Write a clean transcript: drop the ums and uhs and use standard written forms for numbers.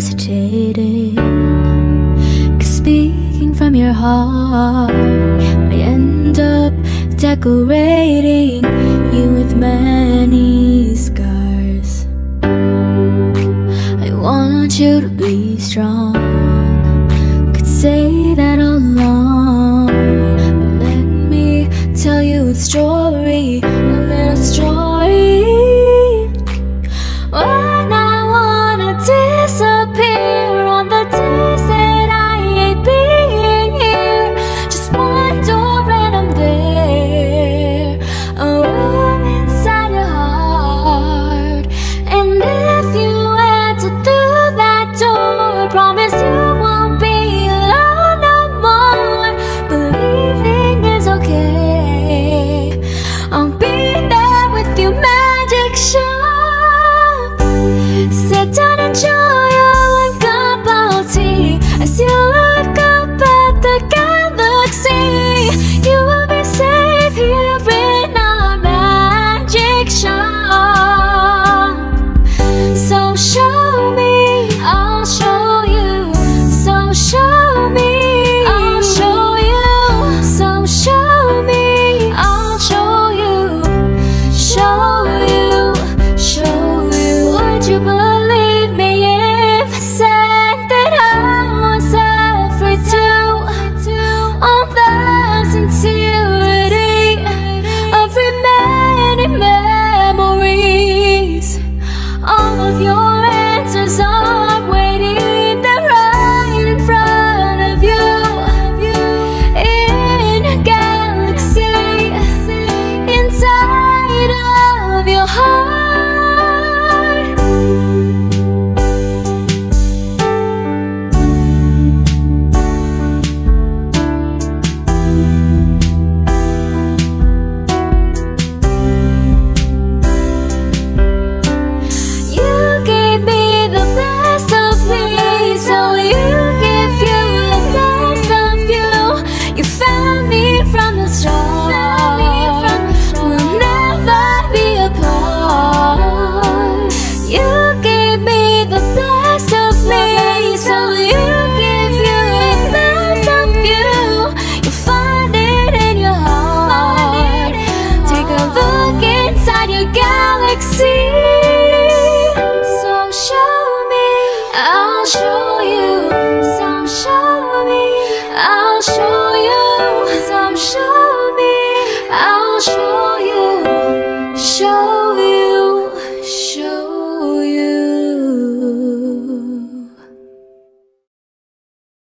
hesitated, 'cause speaking from your heart may end up decorating you with many scars. I want you to be strong, could say that all along, but let me tell you a story, a little story. When I wanna disappear on the days that I ain't being here, just one door and I'm there, a room inside your heart. And if you enter through that door, I promise you won't be alone no more. Believing is okay, I'll be there with you, magic show. Sit down and enjoy your one cup of tea as you look up at the galaxy. You will be safe here in our magic shop. So show me, I'll show you. So show me, I'll show you. So show me, I'll show you. Show you, show you. Would you believe?